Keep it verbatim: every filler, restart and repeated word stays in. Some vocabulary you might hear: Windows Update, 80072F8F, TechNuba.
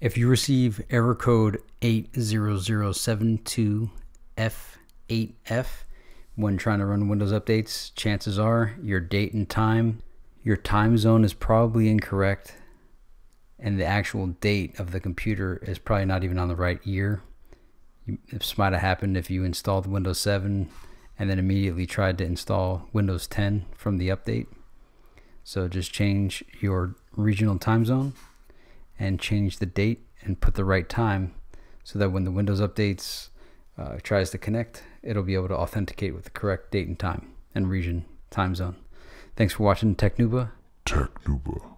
If you receive error code eight zero zero seven two F eight F when trying to run Windows updates, chances are your date and time, your time zone is probably incorrect, and the actual date of the computer is probably not even on the right year. This might have happened if you installed Windows seven and then immediately tried to install Windows ten from the update. So just change your regional time zone and change the date and put the right time so that when the Windows updates uh, tries to connect, it'll be able to authenticate with the correct date and time and region time zone. Thanks for watching TechNuba. TechNuba.